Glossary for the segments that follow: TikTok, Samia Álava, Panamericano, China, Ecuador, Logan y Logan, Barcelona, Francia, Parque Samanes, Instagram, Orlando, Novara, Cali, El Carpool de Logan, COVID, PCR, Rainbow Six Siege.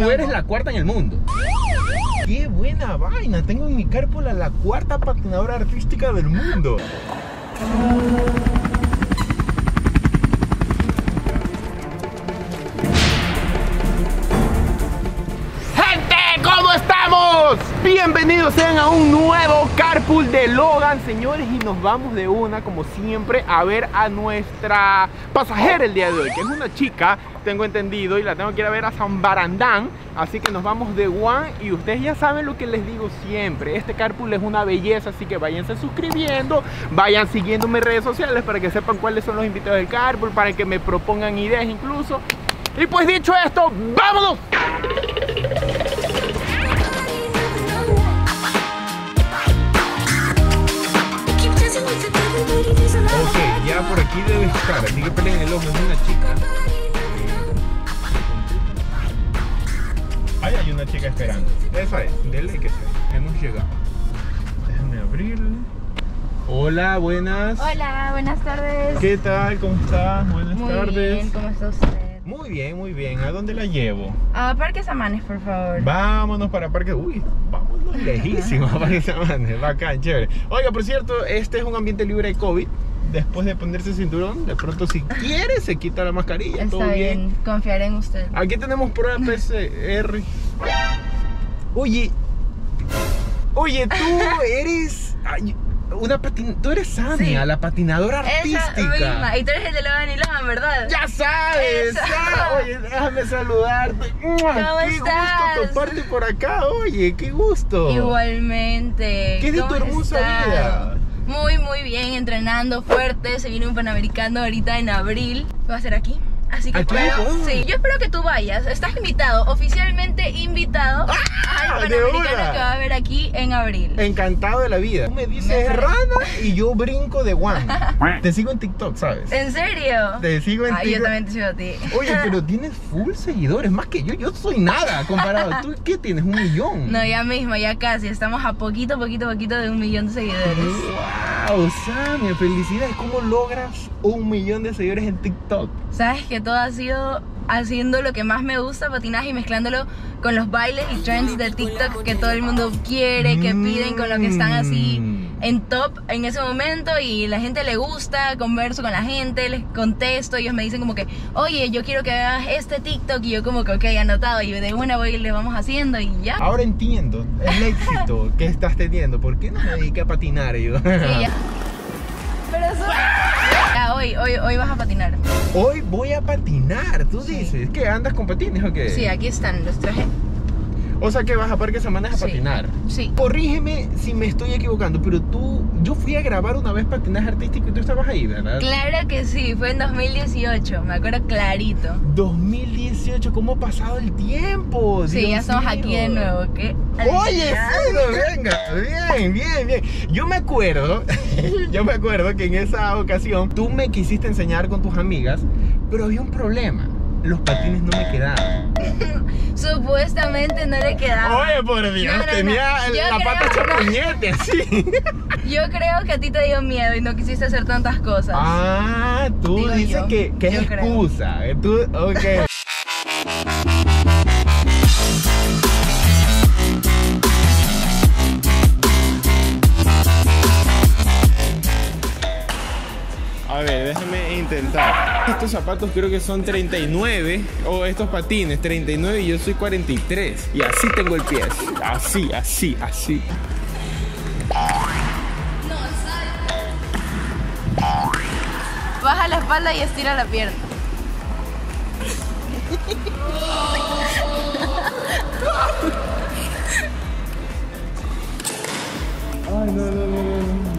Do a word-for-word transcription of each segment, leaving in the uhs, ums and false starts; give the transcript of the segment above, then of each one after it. tú eres la cuarta en el mundo. ¡Qué buena vaina! Tengo en mi carpool a la cuarta patinadora artística del mundo. Bienvenidos sean a un nuevo Carpool de Logan, señores, y nos vamos de una, como siempre, a ver a nuestra pasajera el día de hoy, que es una chica, tengo entendido, y la tengo que ir a ver a San Barandán, así que nos vamos de one, y ustedes ya saben lo que les digo siempre, este Carpool es una belleza, así que váyanse suscribiendo, vayan siguiendo mis redes sociales para que sepan cuáles son los invitados del Carpool, para que me propongan ideas incluso, y pues dicho esto, ¡vámonos! Ok, ya por aquí debe estar, así que peleen el ojo, es una chica. Ahí hay una chica esperando. Esa es, dele que sea. Hemos llegado. Déjame abrirle. Hola, buenas. Hola, buenas tardes. ¿Qué tal? ¿Cómo estás? Buenas muy tardes. Muy bien, ¿cómo está usted? Muy bien, muy bien. ¿A dónde la llevo? A Parque Samanes, por favor. Vámonos para Parque... Uy, vamos. Lejísimo, parece, bacán, chévere. Oiga, por cierto, este es un ambiente libre de COVID. Después de ponerse el cinturón, de pronto si quiere se quita la mascarilla. Está todo bien, bien, confiaré en usted. Aquí tenemos prueba P C R. Oye, oye, tú eres... Ay, Una patin... Tú eres Samia, sí, la patinadora artística. Esa misma. Y tú eres el de Logan y Logan, ¿verdad? ¡Ya sabes! Ah, oye, déjame saludarte. ¿Cómo ¡Qué estás? gusto toparte por acá, oye! ¡Qué gusto! Igualmente. ¿Qué es de tu hermosa estás? vida? Muy, muy bien, entrenando fuerte. Se viene un Panamericano ahorita en abril. ¿Va a ser aquí? Así que espero, sí, yo espero que tú vayas. Estás invitado, oficialmente invitado ah, al Panamericano que va a haber aquí en abril. Encantado de la vida. Tú me dices me rana y yo brinco de guana. Te sigo en TikTok, ¿sabes? ¿En serio? Te sigo en ah, TikTok. Yo también te sigo a ti. Oye, pero tienes full seguidores, más que yo. Yo soy nada comparado. ¿Tú qué tienes? ¿Un millón? No, ya mismo, ya casi. Estamos a poquito, poquito, poquito de un millón de seguidores. ¡Wow! Samia, felicidades. ¿Cómo logras un millón de seguidores en TikTok? ¿Sabes qué? Todo ha sido haciendo lo que más me gusta, patinaje, y mezclándolo con los bailes y trends de TikTok que todo el mundo quiere, que piden, con lo que están así en top en ese momento, y la gente le gusta. Converso con la gente, les contesto, ellos me dicen como que, oye, yo quiero que hagas este TikTok, y yo como que, ok, anotado, y de una voy y le vamos haciendo y ya. Ahora entiendo el éxito que estás teniendo, ¿por qué no me dediqué a patinar yo? Sí, ya. Pero eso... Ya, hoy, hoy, hoy vas a patinar. Hoy voy a patinar, tú sí. dices, ¿qué? ¿Andas con patines o qué? Sí, aquí están, los traje. O sea que vas a Parque Samanes a sí. patinar. Sí. Corrígeme si me estoy equivocando, pero tú, yo fui a grabar una vez patinaje artístico y tú estabas ahí, ¿verdad? Claro que sí, fue en dos mil dieciocho, me acuerdo clarito. dos mil dieciocho, ¿cómo ha pasado el tiempo? Sí, Dios ya estamos mío. aquí de nuevo, ¿qué? Oye, sí, venga, bien, bien, bien. Yo me acuerdo, yo me acuerdo que en esa ocasión tú me quisiste enseñar con tus amigas, pero había un problema. Los patines no me quedaban. Supuestamente no le quedaban. Oye, por Dios, no, no, tenía no. la creo, pata chapuñete, así. Yo creo que a ti te dio miedo y no quisiste hacer tantas cosas. Ah, tú Digo dices yo. que, que es excusa. Tú, ok. A ver, déjame intentar. Estos zapatos creo que son treinta y nueve, o estos patines treinta y nueve, y yo soy cuarenta y tres. Y así tengo el pie, así, así, así. Baja la espalda y estira la pierna. Ay, no, no, no, no.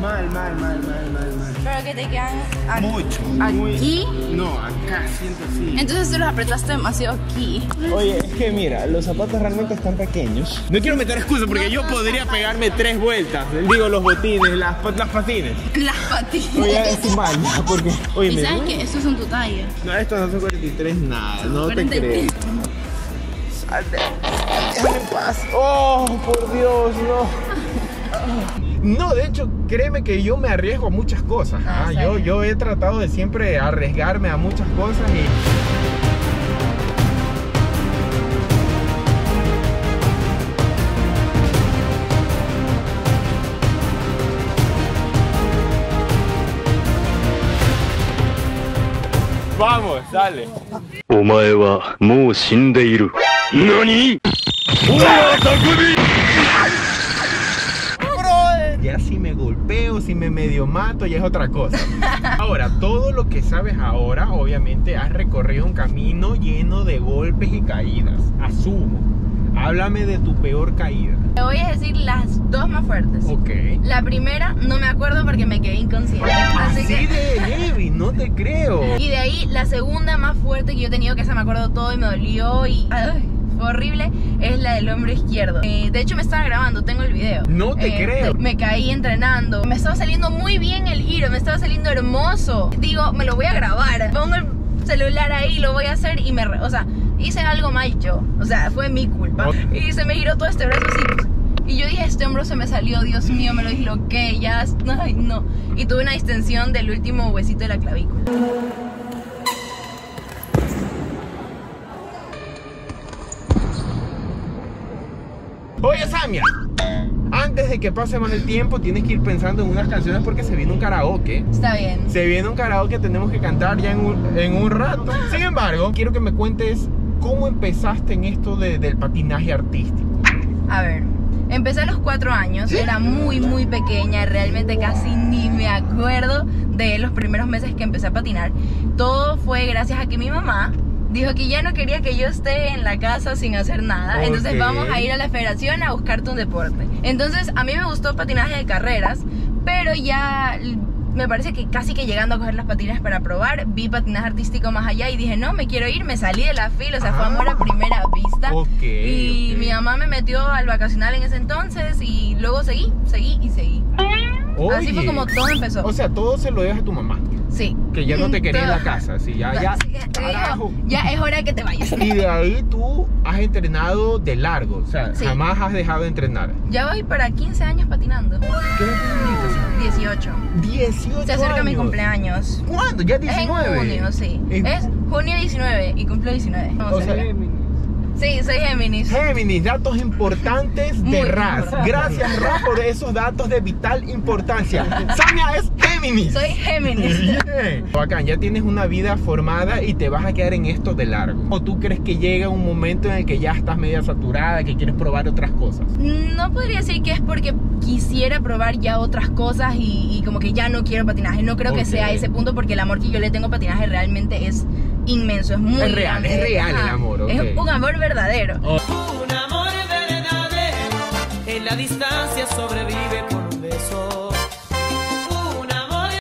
Mal, mal, mal, mal, mal, mal. Pero que te quedan aquí. Mucho, muy... ¿Aquí? No, acá, siento así. Entonces tú los apretaste demasiado aquí. Oye, es que mira, los zapatos realmente están pequeños. No quiero meter excusas porque no, yo no, podría no, pegarme no. tres vueltas. Digo, los botines, las, las patines. Las patines. Oye, es mal, porque... Oye, ¿Y me sabes que estos son tu talla? No, estos no son cuarenta y tres, nada, no cuarenta y tres. Te creo. Salte. Déjame en paz. Oh, por Dios, no. No, de hecho, créeme que yo me arriesgo a muchas cosas. Ah, ah, yo, yo he tratado de siempre arriesgarme a muchas cosas y... Dale. Omae wa mou shindeiru. ¿Nani? Ya si me golpeo, si me medio mato, ya es otra cosa. Ahora, todo lo que sabes ahora, obviamente has recorrido un camino lleno de golpes y caídas. Asumo. Háblame de tu peor caída. Te voy a decir las dos más fuertes. Ok. La primera, no me acuerdo porque me quedé inconsciente. Así, así que... de heavy, no te creo. Y de ahí, la segunda más fuerte que yo he tenido, que esa me acuerdo todo y me dolió y... Ay, horrible, es la del hombro izquierdo. Eh, de hecho me estaba grabando, tengo el video. No te eh, creo. Me caí entrenando. Me estaba saliendo muy bien el giro, me estaba saliendo hermoso. Digo, me lo voy a grabar. Pongo el celular ahí, lo voy a hacer y me... O sea, hice algo mal yo. O sea, fue mi culpa. Y se me giró todo este brazo así. Y yo dije, este hombro se me salió, Dios mío, me lo disloqué, ya... Ay, no. Y tuve una distensión del último huesito de la clavícula. Oye, Samia, antes de que pase mal el tiempo tienes que ir pensando en unas canciones porque se viene un karaoke. Está bien. Se viene un karaoke, tenemos que cantar ya en un, en un rato. Sin embargo, quiero que me cuentes cómo empezaste en esto de, del patinaje artístico. A ver, empecé a los cuatro años, ¿sí? Era muy muy pequeña, realmente casi ni me acuerdo de los primeros meses que empecé a patinar. Todo fue gracias a que mi mamá dijo que ya no quería que yo esté en la casa sin hacer nada, okay. Entonces vamos a ir a la federación a buscarte un deporte. Entonces a mí me gustó patinaje de carreras, pero ya me parece que casi que llegando a coger las patinas para probar, vi patinaje artístico más allá y dije no, me quiero ir, me salí de la fila, o sea, ah, fue amor a primera vista, okay, y okay. Mi mamá me metió al vacacional en ese entonces y luego seguí, seguí y seguí. Oye. Así fue como todo empezó. O sea, todo se lo debes a tu mamá. Sí. Que ya no te quería en la casa, sí, ya, ya, carajo. Ya es hora de que te vayas. Y de ahí tú has entrenado de largo, o sea, sí. Jamás has dejado de entrenar. Ya voy para quince años patinando. ¿Qué es? dieciocho. dieciocho. Se acerca años. Mi cumpleaños. ¿Cuándo? Ya diecinueve. Es en junio, sí. En... Es junio diecinueve y cumplo diecinueve. O sea, sí, soy Géminis. Géminis, datos importantes de Raz. Importante. Gracias, Raz, por esos datos de vital importancia. Samia es Géminis. Soy Géminis. Bien. Bacán, ya tienes una vida formada y te vas a quedar en esto de largo. ¿O tú crees que llega un momento en el que ya estás media saturada, que quieres probar otras cosas? No podría decir que es porque quisiera probar ya otras cosas y, y como que ya no quiero patinaje. No creo okay. que sea ese punto porque el amor que yo le tengo a patinaje realmente es... inmenso, es muy es real, grande. Es real el amor, okay. Es un amor verdadero. Oh. Un amor verdadero en la distancia sobrevive por un beso. Un amor...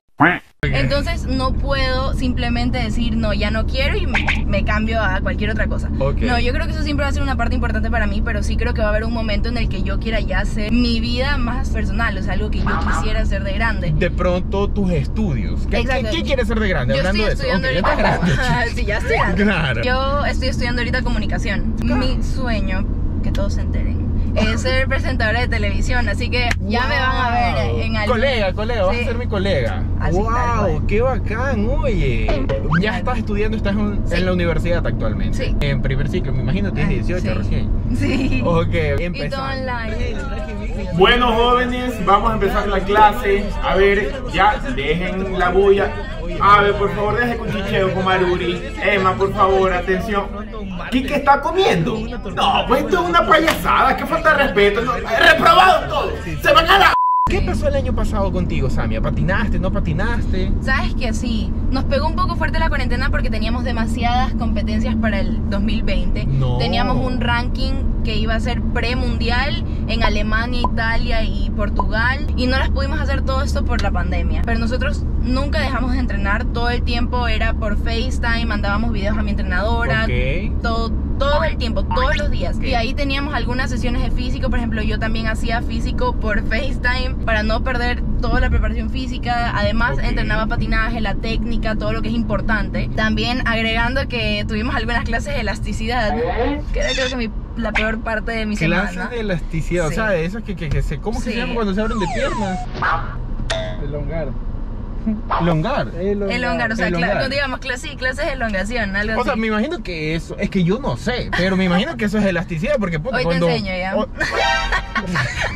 Entonces no puedo simplemente decir no, ya no quiero y me, me cambio a cualquier otra cosa. Okay. No, yo creo que eso siempre va a ser una parte importante para mí, pero sí creo que va a haber un momento en el que yo quiera ya hacer mi vida más personal, o sea, algo que yo quisiera hacer de grande. De pronto tus estudios. ¿Qué, ¿qué, qué quieres hacer de grande? Yo hablando estoy estudiando de eso. Okay, ahorita. Sí, ya estoy grande. Claro. Yo estoy estudiando ahorita comunicación. Claro. Mi sueño, que todos se enteren, es ser presentadora de televisión, así que ya wow. me van a ver en algo. Colega, colega, sí. Vas a ser mi colega. Así wow, qué bacán, oye. Ya estás estudiando, estás en, sí. en la universidad actualmente. Sí. En primer ciclo, me imagino tienes dieciocho sí. recién. Sí. Ok, empezamos. Bueno, jóvenes, vamos a empezar la clase. A ver, ya dejen la bulla. A ver, por favor, deje con chicheo, con Maruri. Emma, por favor, atención. ¿Quique está comiendo? No, pues esto es una payasada, que falta de respeto. No, reprobado todo. Se van a la... ¿Qué pasó el año pasado contigo, Samia? ¿Patinaste? ¿No patinaste? Sabes que sí, nos pegó un poco fuerte la cuarentena porque teníamos demasiadas competencias para el dos mil veinte. No. Teníamos un ranking que iba a ser premundial en Alemania, Italia y Portugal y no las pudimos hacer todo esto por la pandemia. Pero nosotros nunca dejamos de entrenar, todo el tiempo era por FaceTime, mandábamos videos a mi entrenadora, okay. todo. Todo el tiempo, todos los días. Y ahí teníamos algunas sesiones de físico. Por ejemplo, yo también hacía físico por FaceTime para no perder toda la preparación física. Además, okay. entrenaba patinaje, la técnica, todo lo que es importante. También agregando que tuvimos algunas clases de elasticidad, que era creo que mi, la peor parte de mi semana. Clases de elasticidad, sí. O sea, de esas que, que, que se... ¿Cómo sí. se llaman cuando se abren de piernas? Elongar. Elongar. Elongar. Elongar, o sea, elongar. Cuando digamos clase, sí, clases de elongación, algo así. O sea, me imagino que eso, es que yo no sé, pero me imagino que eso es elasticidad porque puta, hoy cuando... te enseño ya. Oh...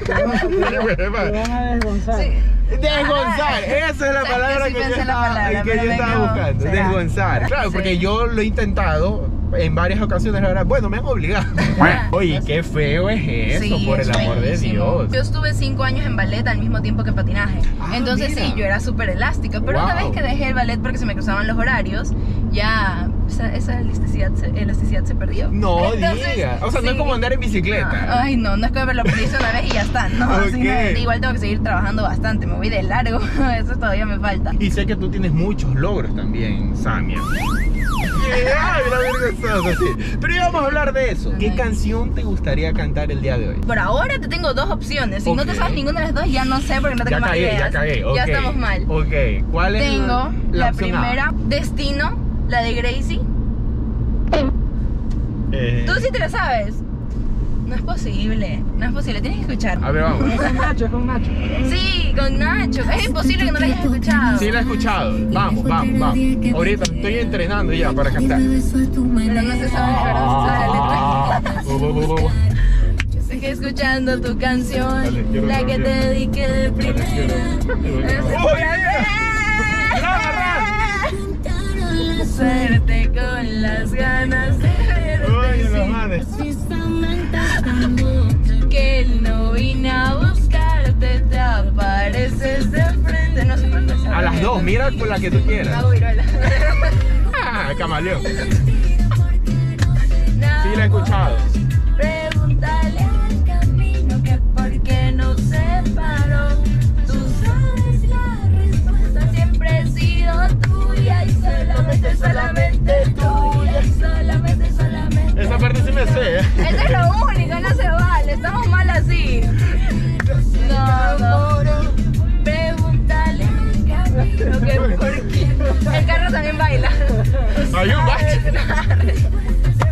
te vas a desgonzar. Sí. Desgonzar, esa es la o sea, palabra que, sí que, yo, la palabra, que yo estaba buscando, será. Desgonzar. Claro, porque sí. yo lo he intentado en varias ocasiones, la verdad, bueno, me han obligado. ¿Verdad? Oye, qué feo es eso, sí, por el amor bellísimo. de Dios. Yo estuve cinco años en ballet al mismo tiempo que en patinaje. Ah, Entonces mira. sí, yo era súper elástica, pero wow. una vez que dejé el ballet porque se me cruzaban los horarios, ya esa, esa elasticidad, elasticidad se perdió. No Entonces, diga, o sea, sí. no es como andar en bicicleta. No. Ay, no, no es como me lo perdí una vez y ya está, no, okay. sino, igual tengo que seguir trabajando bastante, me voy de largo, eso todavía me falta. Y sé que tú tienes muchos logros también, Samia. Yeah, sí. Pero íbamos a hablar de eso. ¿Qué canción te gustaría cantar el día de hoy? Por ahora te tengo dos opciones. Si okay. no te sabes ninguna de las dos, ya no sé porque no tengo ya más cagué, ideas. Ya cagué, okay. ya estamos mal. Ok, ¿cuál es? Tengo la, la primera, A? Destino, la de Gracie. Eh. Tú sí te la sabes. No es posible, no es posible, tienes que escuchar. A ver, vamos. Es con Nacho, es con Nacho. Sí, con Nacho. Es imposible que no la hayas escuchado. Sí, la he escuchado. Vamos, vamos, vamos. Ahorita estoy entrenando ya para cantar. Pero no se sabe, ah, ¿verdad? Se sabe la letra. Ah, yo sé que escuchando tu canción, dale, quiero, la que te dediqué de primera. Suerte con las ganas de verte. Que él no vino a buscarte, te apareces de frente. No sé cuál es. A las dos, mira con la que tú quieras. Ah, Viruela. Ah, camaleón. Sí, la he escuchado. Pregúntale al camino que por qué nos separó. Tú sabes la respuesta, siempre he sido tuya y solamente, solamente tuya, solamente, solamente. Esa parte sí me sé. Eso es lo único, no se vale, estamos mal así. No, no. Pregúntale al camino que por qué. El carro también baila. Hay un bache.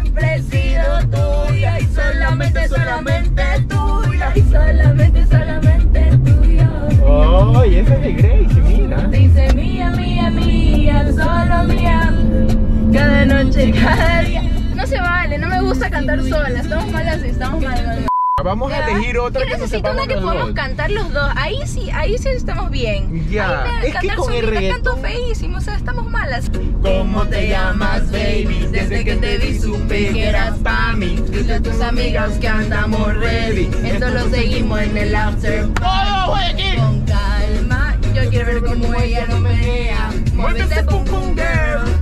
Siempre he sido tuya y solamente, solamente tuya y solamente, solamente tuya. Oh, y esa es de Grace, mira. Dice mía, mía, mía, solo mía. Cada noche, cada día. No se vale, no me gusta cantar sola, estamos mal así, estamos mal. Vamos ¿Ya? a elegir otra que necesito una que podamos dos. cantar los dos, ahí sí, ahí sí estamos bien. Ya, ahí me es que con el reggaetón canto feísimo, o sea, estamos malas. ¿Cómo te llamas, baby? Desde que te vi supe que eras pa' mí. Dile a tus amigas que andamos ready. Esto lo seguimos en el after. ¡Oh, aquí! Con calma, yo quiero ver cómo ella no me vea. Muévete, pum pum girl.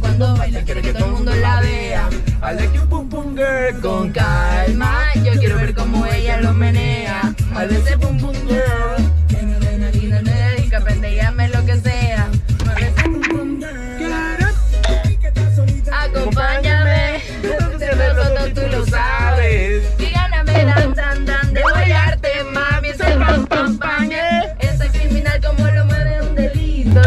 Cuando baila quiero que todo el mundo la vea. Hazle que un pum pum girl con calma. Yo quiero ver cómo ella lo menea. Hazle ese pum pum girl. Que no ven aquí, no me dedica, pendeame lo que sea. Hazle ese pum pum girl. Acompáñame. Nosotros tú lo sabes. Y gáname dan dan dan de bailarte, mami. Ese pam pam pam. Esa criminal como lo mueve un delito.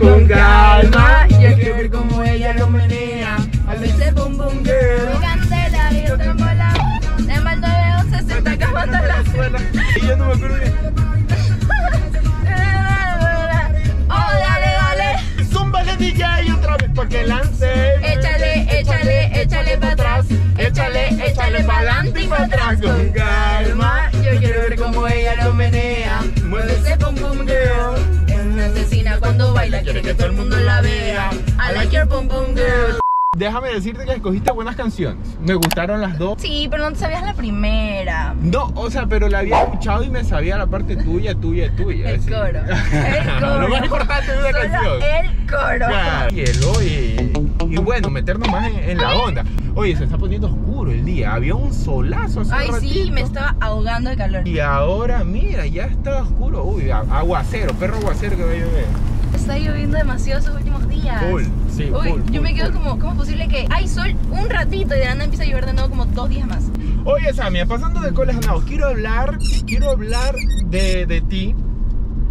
Con calma, yo quiero ver cómo ella lo menea. A veces boom boom girl. Mi candela y yo tengo la. El mal nueve once se está acabando la escuela. Y yo no me acuerdo bien. Oh, dale, dale. Zúmbale D J otra vez para que lance. Échale, échale, échale para atrás. Échale, échale para adelante y para atrás. Con calma, yo quiero ver cómo ella lo menea. Muévese boom boom girl. Asesina cuando baila, quiere que todo el mundo la vea. I like your pom pom girl. Déjame decirte que escogiste buenas canciones. Me gustaron las dos. Sí, pero no te sabías la primera. No, o sea, pero la había escuchado y me sabía la parte tuya, tuya, tuya. El así. coro. El coro. Lo más importante de una Solo canción. El coro. Ya, y, y, y bueno, meternos más en, en la onda. Oye, se está poniendo oscuro el día. Había un solazo hace Ay, un ratito. sí, me estaba ahogando de calor. Y ahora, mira, ya está oscuro. Uy, aguacero, perro aguacero que va a llover. Está lloviendo demasiado esos últimos días. Cool, sí, Uy, cool, yo cool, me quedo cool. como, ¿cómo es posible que hay sol un ratito y de nada empieza a llover de nuevo como dos días más? Oye, Samia, pasando de coles a nabos, quiero hablar, quiero hablar de, de ti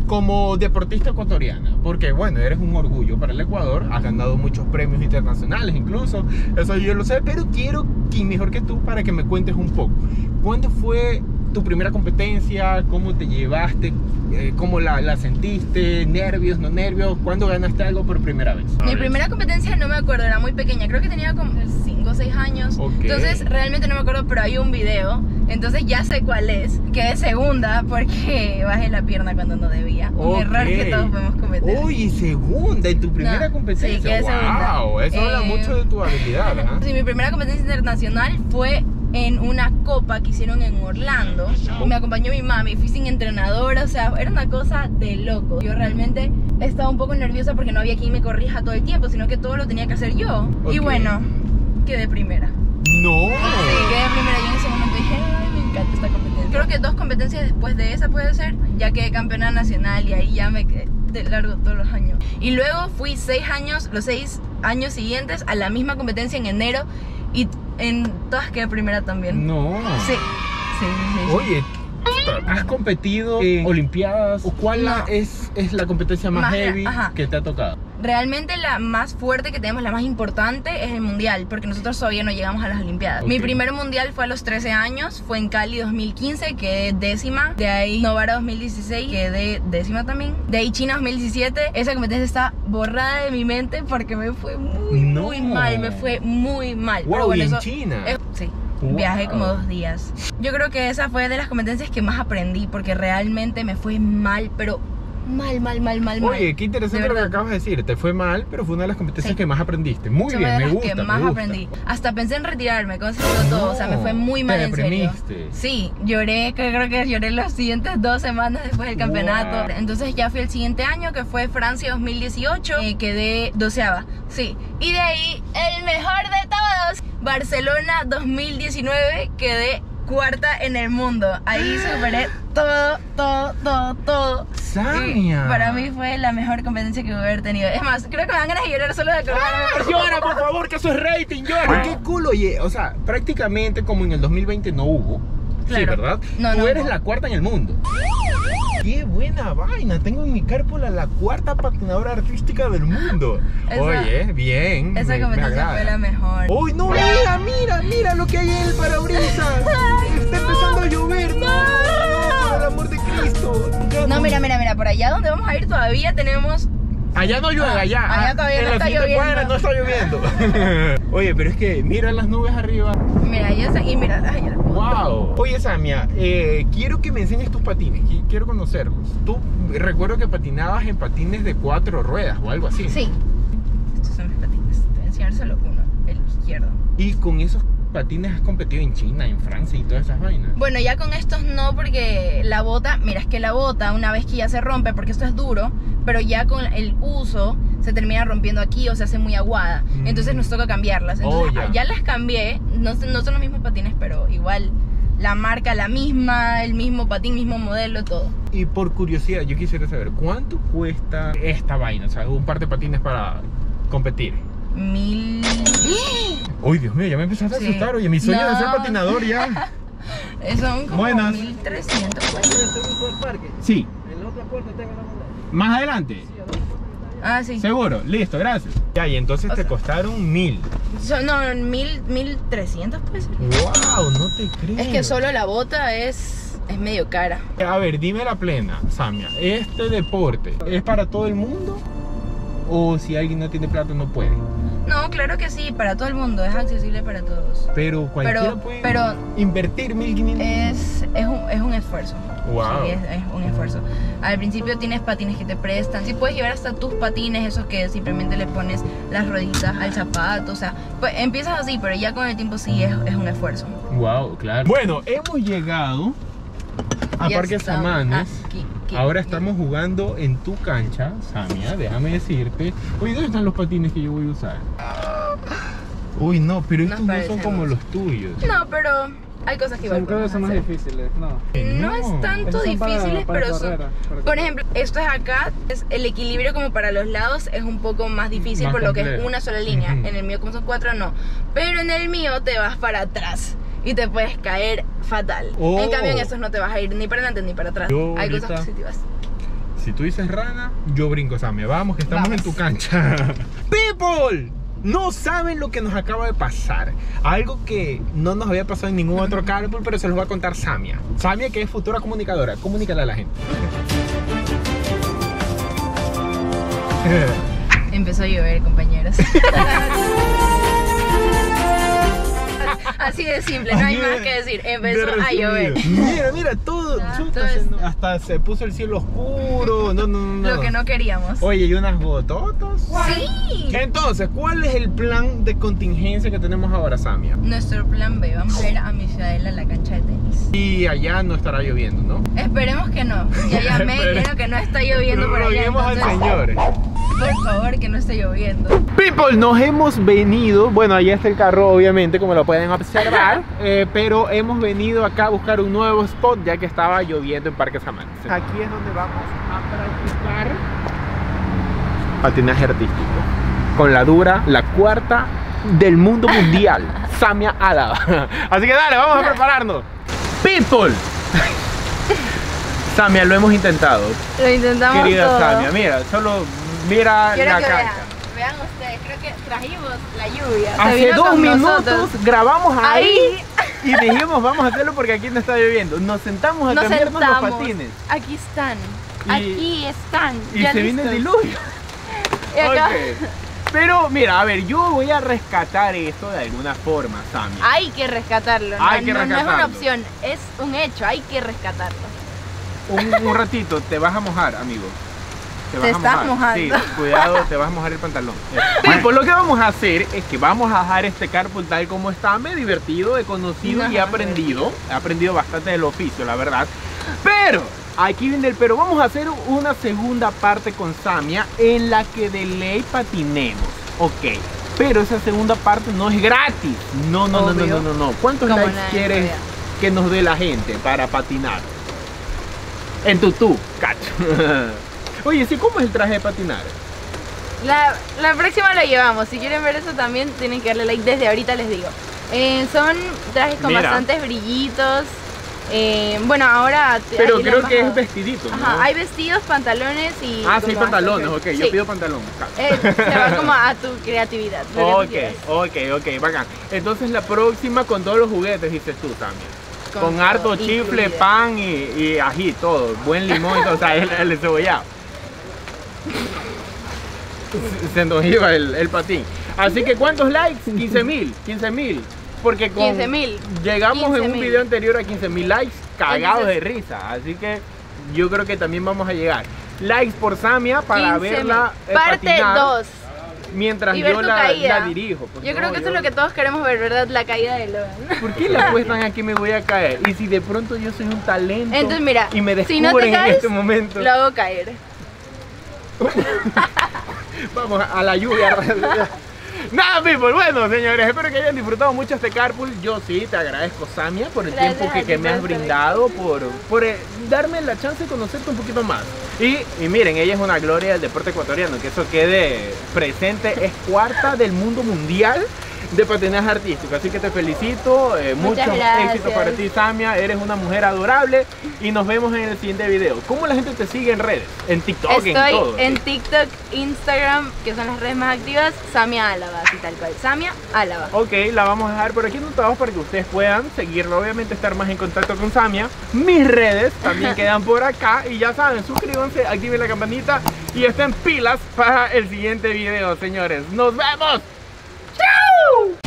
como deportista ecuatoriana, porque bueno, eres un orgullo para el Ecuador, has ganado muchos premios internacionales incluso, eso yo lo sé, pero quiero, y mejor que tú, para que me cuentes un poco, ¿cuándo fue tu primera competencia, cómo te llevaste, eh, cómo la, la sentiste, nervios, no nervios, cuándo ganaste algo por primera vez. Mi primera competencia no me acuerdo, era muy pequeña, creo que tenía como cinco o seis años, okay. Entonces realmente no me acuerdo, pero hay un video, entonces ya sé cuál es, quedé segunda porque bajé la pierna cuando no debía, okay. Un error que todos podemos cometer. Uy, segunda en tu primera no, competencia, sí, quedé wow, segunda. Eso eh... habla mucho de tu habilidad, ¿eh? Sí, mi primera competencia internacional fue en una copa que hicieron en Orlando. Me acompañó mi mami, fui sin entrenador, o sea, era una cosa de loco. Yo realmente estaba un poco nerviosa porque no había quien me corrija todo el tiempo, sino que todo lo tenía que hacer yo, okay. Y bueno, quedé primera. No. Sí, quedé primera. Yo en ese momento dije, ay, me encanta esta competencia. Creo que dos competencias después de esa puede ser, ya quedé campeona nacional y ahí ya me quedé de largo todos los años. Y luego fui seis años, los seis años siguientes a la misma competencia en enero y en todas quedé primera también. No. Sí, sí, sí, sí. Oye, ¿has competido en olimpiadas? ¿O cuál no. es, es la competencia más, más heavy la, que te ha tocado? Realmente la más fuerte que tenemos, la más importante, es el mundial, porque nosotros todavía no llegamos a las olimpiadas, okay. Mi primer mundial fue a los trece años, fue en Cali dos mil quince, quedé décima. De ahí Novara dos mil dieciséis, quedé décima también. De ahí China dos mil diecisiete, esa competencia está borrada de mi mente porque me fue muy, no. muy mal, me fue muy mal. Wow, pero bueno, ¿y en eso, China? Es, sí. Wow. Viajé como dos días. Yo creo que esa fue de las competencias que más aprendí, porque realmente me fue mal, pero mal, mal, mal, mal, mal. Oye, qué interesante lo que acabas de decir. Te fue mal, pero fue una de las competencias sí. que más aprendiste. Muy Son bien, de las me gusta, que más me gusta. Aprendí. Hasta pensé en retirarme, concentró no, todo. O sea, me fue muy mal, te deprimiste. En serio. Sí, lloré, creo que lloré las siguientes dos semanas después del campeonato. Wow. Entonces ya fui el siguiente año, que fue Francia dos mil dieciocho. Eh, quedé doceava, sí. Y de ahí, el mejor de todos, Barcelona dos mil diecinueve, quedé cuarta en el mundo. Ahí superé todo, todo, todo, todo. Samia. Para mí fue la mejor competencia que pude haber tenido. Es más, creo que me dan ganas de llorar solo de acordarme. ¡Ah, llora, por favor, que eso es rating! ¡Llora! ¡Qué cool! Oye, o sea, prácticamente como en el dos mil veinte no hubo. Claro. Sí, ¿verdad? No, Tú no eres hubo. la cuarta en el mundo. ¡Qué buena vaina! Tengo en mi carpool a la cuarta patinadora artística del mundo. Esa, Oye, bien. Esa me, competencia me fue la mejor. ¡Uy, no! ¡Mira, mira, mira lo que hay en el parabrisas! ¡Está empezando a llover! ¡No! ¡Por el amor de Cristo! No, no, mira, mira, mira. Por allá donde vamos a ir todavía tenemos... Allá no llueve, allá. Allá todavía no está lloviendo. no está lloviendo. Oye, pero es que mira las nubes arriba. Mira, yo seguí, mira. Wow. Oye, Samia, eh, quiero que me enseñes tus patines. Quiero conocerlos. Tú recuerdo que patinabas en patines de cuatro ruedas o algo así. Sí. Estos son mis patines. Te voy a enseñar solo uno, el izquierdo. Y con esos patines has competido en China, en Francia y todas esas vainas. Bueno, ya con estos no, porque la bota, mira, es que la bota una vez que ya se rompe, porque esto es duro, pero ya con el uso se termina rompiendo aquí o se hace muy aguada, mm. entonces nos toca cambiarlas. Entonces, oh, ya. ya las cambié, no, no son los mismos patines, pero igual la marca la misma, el mismo patín, mismo modelo, todo. Y por curiosidad, yo quisiera saber, ¿cuánto cuesta esta vaina? O sea, un par de patines para competir. Mil... Uy, Dios mío, ya me empezaste sí. a asustar. Oye, mi sueño no. de ser patinador ya. Son como Buenas. mil trescientos. Sí. En la otra puerta tengo la montaña. ¿Más adelante? Sí, ah, sí. Seguro, listo, gracias. Ya, y entonces o te sea, costaron mil. Son, no, mil, mil trescientos puede ser. Wow, no te creo. Es que solo la bota es, es medio cara. A ver, dime la plena, Samia. ¿Este deporte es para todo el mundo? ¿O si alguien no tiene plata no puede? No, claro que sí, para todo el mundo, es accesible para todos. Pero cualquiera pero, puede pero invertir mil quinientos. Es, es, un, es un esfuerzo. Wow. Sí, es, es un esfuerzo. Al principio tienes patines que te prestan. Sí, puedes llevar hasta tus patines, esos que simplemente le pones las rueditas al zapato. O sea, pues empiezas así, pero ya con el tiempo sí es, es un esfuerzo. Wow, claro. Bueno, hemos llegado a ya Parque Samanes. Aquí. Ahora estamos jugando en tu cancha, Samia, déjame decirte. Oye, ¿dónde están los patines que yo voy a usar? Uy, no, pero estos no son como los tuyos. No, pero hay cosas que igual podemos hacer. Son más difíciles, no. No es tanto difíciles, pero son... Por ejemplo, esto es acá, es el equilibrio como para los lados es un poco más difícil por lo que es una sola línea. En el mío como son cuatro, no. Pero en el mío te vas para atrás y te puedes caer fatal. Oh. En cambio en estos no te vas a ir ni para adelante ni para atrás. Yo Hay ahorita, cosas positivas. Si tú dices rana, yo brinco, Samia. Vamos, que estamos Vamos. en tu cancha. People, No saben lo que nos acaba de pasar. Algo que no nos había pasado en ningún otro carpool, pero se los va a contar Samia. Samia, que es futura comunicadora. Comunícale a la gente. Empezó a llover, compañeros. Así de simple, no hay mira, más que decir. Empezó de a llover. Mira, mira, todo, ah, chuta, todo se, hasta se puso el cielo oscuro. No, no, no, no. Lo que no queríamos. Oye, ¿y unas gototas? Sí. Entonces, ¿cuál es el plan de contingencia que tenemos ahora, Samia? Nuestro plan B, vamos a ir a mi ciudadela, la cancha de tenis. Y allá no estará lloviendo, ¿no? Esperemos que no. Ya llamé, creo que no está lloviendo por allá. Roguemos al Señor. Por favor, que no esté lloviendo. People, nos hemos venido. Bueno, allá está el carro, obviamente, como lo pueden observar. eh, Pero hemos venido acá a buscar un nuevo spot, ya que estaba lloviendo en Parque Samanes. Aquí es donde vamos a practicar patinaje artístico con la dura, la cuarta del mundo mundial, Samia Álava. Así que dale, vamos a prepararnos. People, Samia, lo hemos intentado. Lo intentamos. Querida todo. Samia, mira, solo... Mira, quiero la cancha. Vean, vean ustedes, creo que trajimos la lluvia. Hace dos minutos nosotros. grabamos ahí, ahí y dijimos vamos a hacerlo porque aquí no está lloviendo. Nos sentamos a Nos cambiarnos sentamos. los patines. Aquí están, y, aquí están. Y ya se listos. viene el diluvio. Y acá. Okay. Pero mira, a ver, yo voy a rescatar esto de alguna forma, Samia. Hay que rescatarlo, hay no, que no, rescatarlo. no es una opción, es un hecho, hay que rescatarlo. Un, un ratito, te vas a mojar, amigo. Te, te estás mojando. Sí, cuidado, te vas a mojar el pantalón. Bueno, pues lo que vamos a hacer es que vamos a dejar este carpool tal como está, me he divertido, he conocido y he aprendido. He aprendido bastante del oficio, la verdad. Pero, aquí viene el pero, vamos a hacer una segunda parte con Samia en la que de ley patinemos. Ok, pero esa segunda parte no es gratis. No, no, no, no, no, no, no. ¿Cuántos likes quieres que nos dé la gente para patinar? En tu tú, cacho. Oye, ¿sí cómo es el traje de patinar? La, la próxima lo llevamos. Si quieren ver eso también tienen que darle like desde ahorita, les digo. Eh, son trajes con Mira. bastantes brillitos. Eh, bueno, ahora... Pero creo que es vestidito, ¿no? Ajá, hay vestidos, pantalones y... Ah, sí, pantalones, ok, yo sí. pido pantalón. Eh, se va como a tu creatividad. Ok, ok, ok, bacán. Entonces la próxima con todos los juguetes, dices tú también. Con, con harto chifle, incluido. pan y, y ají, todo. Buen limón y todo, o sea, el, el cebollado. Se nos iba el, el patín. Así que, ¿cuántos likes? quince mil. quince mil. Porque con quince mil. Llegamos quince en un video anterior a quince mil likes cagados de risa. Así que yo creo que también vamos a llegar. Likes por Samia para verla parte dos. Mientras yo la, la dirijo. Pues yo no, creo que yo... eso es lo que todos queremos ver, ¿verdad? La caída de Logan. ¿Por qué la apuestan aquí me voy a caer? Y si de pronto yo soy un talento. Entonces, mira, y me descubren si no te caes, en este momento. Lo hago caer. Vamos a la lluvia. Nada, people, bueno, señores, espero que hayan disfrutado mucho este carpool. Yo sí, te agradezco, Samia, por el Gracias tiempo que, que me has brindado, por, por eh, darme la chance de conocerte un poquito más. Y, y miren, ella es una gloria del deporte ecuatoriano, que eso quede presente, es cuarta del mundo mundial de patinaje artístico, así que te felicito, eh, mucho éxito para ti, Samia, eres una mujer adorable y nos vemos en el siguiente video. ¿Cómo la gente te sigue en redes? En TikTok, Estoy en todo. en TikTok, Instagram, que son las redes más activas, Samia Álava, así tal cual, Samia Álava. Ok, la vamos a dejar por aquí anotados para que ustedes puedan seguirlo, obviamente estar más en contacto con Samia. Mis redes también quedan por acá y ya saben, suscríbanse, activen la campanita y estén pilas para el siguiente video, señores. ¡Nos vemos! Woo!